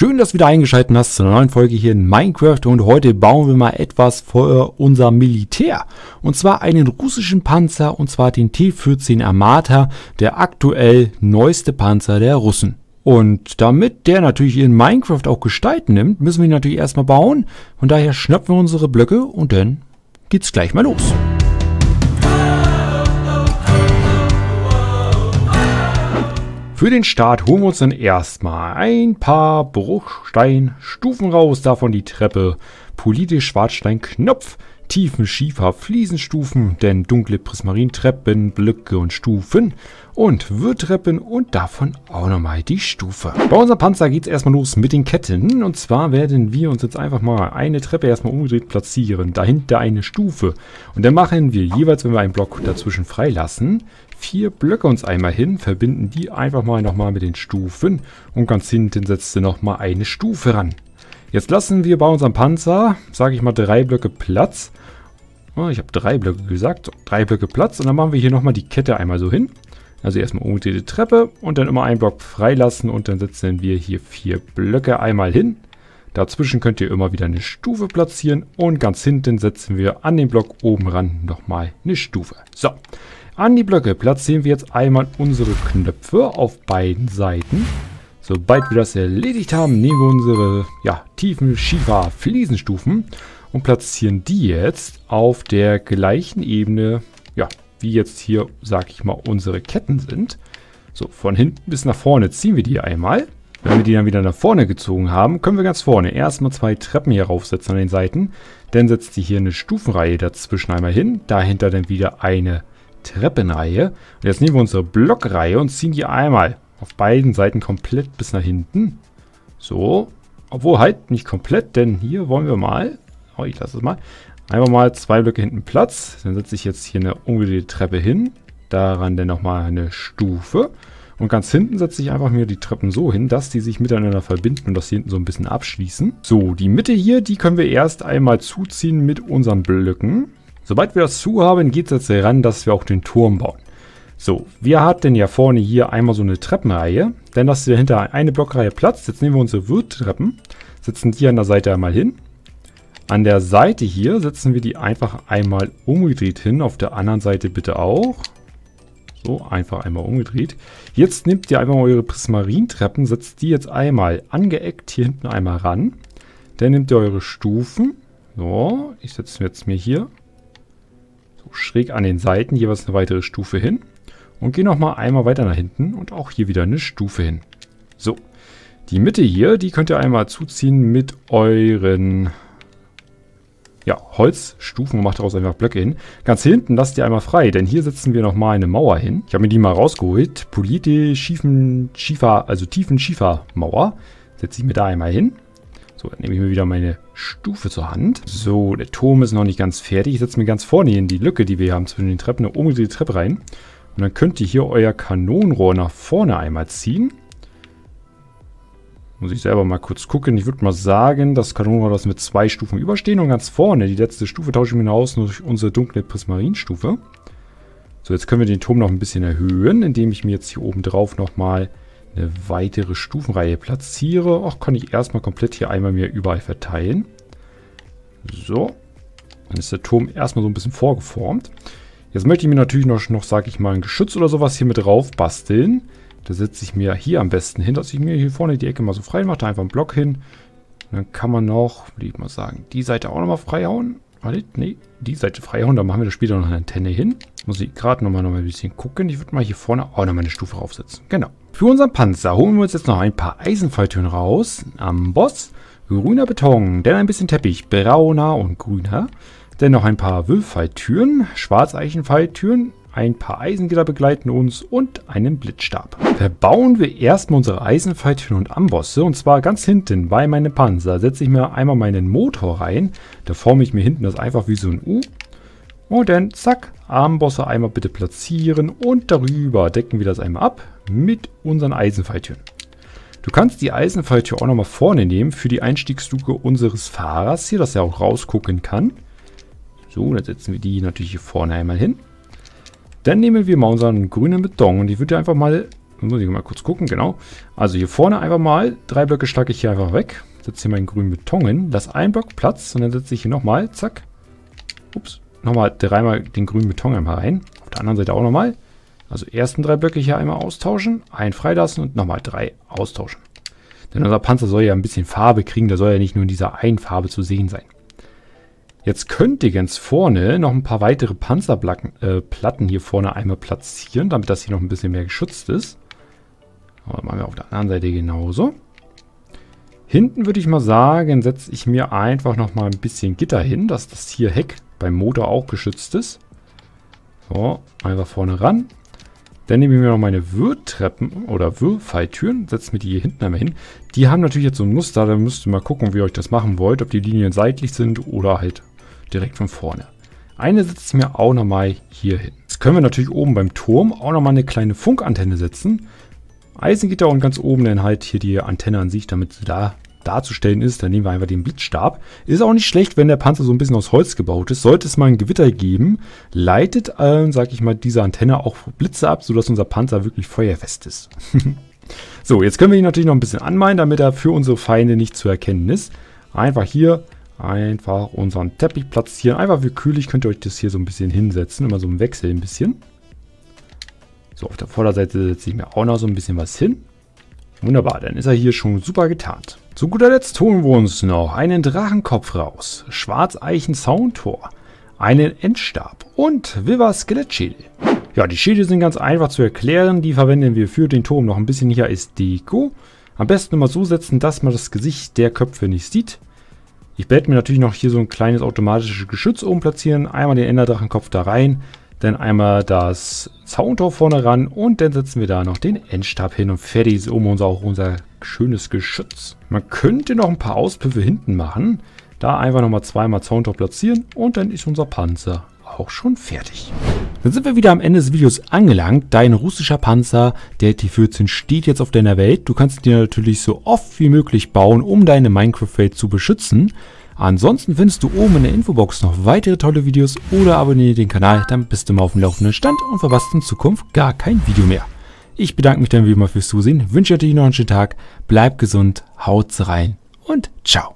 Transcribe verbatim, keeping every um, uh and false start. Schön, dass du wieder eingeschaltet hast zu einer neuen Folge hier in Minecraft, und heute bauen wir mal etwas für unser Militär. Und zwar einen russischen Panzer, und zwar den T vierzehn Armata, der aktuell neueste Panzer der Russen. Und damit der natürlich in Minecraft auch Gestalt nimmt, müssen wir ihn natürlich erstmal bauen. Von daher schnappen wir unsere Blöcke und dann geht's gleich mal los. Für den Start holen wir uns dann erstmal ein paar Bruchsteinstufen raus, davon die Treppe, politisch Schwarzsteinknopf, Tiefenschiefer Fliesenstufen, denn dunkle Prismarintreppen, Blöcke und Stufen und Wirrtreppen und davon auch nochmal die Stufe. Bei unserem Panzer geht es erstmal los mit den Ketten, und zwar werden wir uns jetzt einfach mal eine Treppe erstmal umgedreht platzieren, dahinter eine Stufe, und dann machen wir jeweils, wenn wir einen Block dazwischen freilassen, vier Blöcke uns einmal hin, verbinden die einfach mal nochmal mit den Stufen und ganz hinten setzt du nochmal eine Stufe ran. Jetzt lassen wir bei unserem Panzer, sage ich mal, drei Blöcke Platz. Oh, ich habe drei Blöcke gesagt, so, drei Blöcke Platz, und dann machen wir hier nochmal die Kette einmal so hin. Also erstmal umgedrehte Treppe und dann immer einen Block freilassen und dann setzen wir hier vier Blöcke einmal hin. Dazwischen könnt ihr immer wieder eine Stufe platzieren und ganz hinten setzen wir an den Block oben ran nochmal eine Stufe. So. An die Blöcke platzieren wir jetzt einmal unsere Knöpfe auf beiden Seiten. Sobald wir das erledigt haben, nehmen wir unsere ja, tiefen Schiefer-Fliesenstufen und platzieren die jetzt auf der gleichen Ebene, ja, wie jetzt hier, sag ich mal, unsere Ketten sind. So, von hinten bis nach vorne ziehen wir die einmal. Wenn wir die dann wieder nach vorne gezogen haben, können wir ganz vorne erstmal zwei Treppen hier raufsetzen an den Seiten. Dann setzt ihr hier eine Stufenreihe dazwischen einmal hin, dahinter dann wieder eine Treppenreihe. Und jetzt nehmen wir unsere Blockreihe und ziehen die einmal auf beiden Seiten komplett bis nach hinten. So. Obwohl halt nicht komplett, denn hier wollen wir mal, oh, ich lasse es mal, einfach mal zwei Blöcke hinten Platz. Dann setze ich jetzt hier eine umgedrehte Treppe hin. Daran dann nochmal eine Stufe. Und ganz hinten setze ich einfach mir die Treppen so hin, dass die sich miteinander verbinden und das hier hinten so ein bisschen abschließen. So, die Mitte hier, die können wir erst einmal zuziehen mit unseren Blöcken. Sobald wir das zu haben, geht es jetzt ran, dass wir auch den Turm bauen. So, wir hatten ja vorne hier einmal so eine Treppenreihe. Dann lassen wir dahinter eine Blockreihe Platz. Jetzt nehmen wir unsere Wirrtreppen, setzen die an der Seite einmal hin. An der Seite hier setzen wir die einfach einmal umgedreht hin. Auf der anderen Seite bitte auch. So, einfach einmal umgedreht. Jetzt nehmt ihr einfach mal eure Prismarintreppen, setzt die jetzt einmal angeeckt hier hinten einmal ran. Dann nehmt ihr eure Stufen. So, ich setze jetzt mir hier schräg an den Seiten jeweils eine weitere Stufe hin und gehe nochmal einmal weiter nach hinten und auch hier wieder eine Stufe hin. So, die Mitte hier, die könnt ihr einmal zuziehen mit euren ja, Holzstufen und macht daraus einfach Blöcke hin. Ganz hinten lasst ihr einmal frei, denn hier setzen wir nochmal eine Mauer hin. Ich habe mir die mal rausgeholt. Politisch schiefen Schiefer, also tiefen Schiefermauer setze ich mir da einmal hin. So, dann nehme ich mir wieder meine Stufe zur Hand. So, der Turm ist noch nicht ganz fertig. Ich setze mir ganz vorne hier in die Lücke, die wir haben zwischen den Treppen, eine umgedrehte Treppe rein. Und dann könnt ihr hier euer Kanonenrohr nach vorne einmal ziehen. Muss ich selber mal kurz gucken. Ich würde mal sagen, das Kanonenrohr, das mit zwei Stufen überstehen. Und ganz vorne, die letzte Stufe, tausche ich mir aus durch unsere dunkle Prismarinstufe. So, jetzt können wir den Turm noch ein bisschen erhöhen, indem ich mir jetzt hier oben drauf nochmal eine weitere Stufenreihe platziere. Auch kann ich erstmal komplett hier einmal mir überall verteilen. So, dann ist der Turm erstmal so ein bisschen vorgeformt. Jetzt möchte ich mir natürlich noch, noch sage ich mal, ein Geschütz oder sowas hier mit drauf basteln. Da setze ich mir hier am besten hin, dass ich mir hier vorne die Ecke mal so frei mache. Da einfach einen Block hin. Und dann kann man noch, würde ich mal sagen, die Seite auch nochmal freihauen. Ne, die Seite freihauen, da machen wir das später noch eine Antenne hin. Muss ich gerade nochmal noch mal ein bisschen gucken. Ich würde mal hier vorne auch nochmal eine Stufe raufsetzen. Genau. Für unseren Panzer holen wir uns jetzt noch ein paar Eisenfalltüren raus. Amboss, grüner Beton, dann ein bisschen Teppich, brauner und grüner. Dann noch ein paar Wölffalltüren, Schwarzeichenfalltüren, ein paar Eisengitter begleiten uns und einen Blitzstab. Verbauen wir erstmal unsere Eisenfalltüren und Ambosse, und zwar ganz hinten bei meinem Panzer. Setze ich mir einmal meinen Motor rein, da forme ich mir hinten das einfach wie so ein U. Und dann zack, Ambosse einmal bitte platzieren und darüber decken wir das einmal ab mit unseren Eisenfalltüren. Du kannst die Eisenfalltür auch nochmal vorne nehmen für die Einstiegsluke unseres Fahrers hier, dass er auch rausgucken kann. So, dann setzen wir die natürlich hier vorne einmal hin. Dann nehmen wir mal unseren grünen Beton und ich würde einfach mal Muss ich mal kurz gucken, genau. Also hier vorne einfach mal, drei Blöcke stacke ich hier einfach weg. Setze hier meinen grünen Beton hin, lasse einen Block Platz und dann setze ich hier nochmal, zack. Ups, nochmal dreimal den grünen Beton einmal rein. Auf der anderen Seite auch nochmal. Also ersten drei Blöcke hier einmal austauschen, einen freilassen und nochmal drei austauschen. Denn unser Panzer soll ja ein bisschen Farbe kriegen, der soll ja nicht nur in dieser einen Farbe zu sehen sein. Jetzt könnt ihr ganz vorne noch ein paar weitere Panzerplatten äh, Platten hier vorne einmal platzieren, damit das hier noch ein bisschen mehr geschützt ist. Aber machen wir auf der anderen Seite genauso. Hinten würde ich mal sagen, setze ich mir einfach nochmal ein bisschen Gitter hin, dass das hier Heck beim Motor auch geschützt ist. So, einfach vorne ran. Dann nehme ich mir noch meine Würdtreppen oder Würfalltüren, setze mir die hier hinten einmal hin. Die haben natürlich jetzt so ein Muster, da müsst ihr mal gucken, wie ihr euch das machen wollt, ob die Linien seitlich sind oder halt direkt von vorne. Eine setze ich mir auch nochmal hier hin. Jetzt können wir natürlich oben beim Turm auch nochmal eine kleine Funkantenne setzen. Eisengitter und ganz oben dann halt hier die Antenne an sich, damit sie da darzustellen ist. Dann nehmen wir einfach den Blitzstab. Ist auch nicht schlecht, wenn der Panzer so ein bisschen aus Holz gebaut ist. Sollte es mal ein Gewitter geben, leitet, äh, sag ich mal, diese Antenne auch Blitze ab, sodass unser Panzer wirklich feuerfest ist. So, jetzt können wir ihn natürlich noch ein bisschen anmalen, damit er für unsere Feinde nicht zu erkennen ist. Einfach hier, einfach unseren Teppich platzieren. Einfach willkürlich könnt ihr euch das hier so ein bisschen hinsetzen. Immer so im Wechsel ein bisschen. So, auf der Vorderseite setze ich mir auch noch so ein bisschen was hin. Wunderbar, dann ist er hier schon super getarnt. Zu guter Letzt holen wir uns noch einen Drachenkopf raus, Schwarzeichen-Soundtor, einen Endstab und Vivas Skelettschädel. Ja, die Schädel sind ganz einfach zu erklären, die verwenden wir für den Turm noch ein bisschen hier als Deko. Am besten immer so setzen, dass man das Gesicht der Köpfe nicht sieht. Ich werde mir natürlich noch hier so ein kleines automatisches Geschütz oben platzieren, einmal den Enderdrachenkopf da rein. Dann einmal das Soundtor vorne ran und dann setzen wir da noch den Endstab hin und fertig ist oben unser, auch unser schönes Geschütz. Man könnte noch ein paar Auspüffe hinten machen. Da einfach nochmal zweimal Soundtor platzieren und dann ist unser Panzer auch schon fertig. Dann sind wir wieder am Ende des Videos angelangt. Dein russischer Panzer, der T vierzehn, steht jetzt auf deiner Welt. Du kannst ihn natürlich so oft wie möglich bauen, um deine Minecraft-Welt zu beschützen. Ansonsten findest du oben in der Infobox noch weitere tolle Videos oder abonniere den Kanal, dann bist du mal auf dem laufenden Stand und verpasst in Zukunft gar kein Video mehr. Ich bedanke mich dann wie immer fürs Zusehen, wünsche dir noch einen schönen Tag, bleib gesund, haut rein und ciao.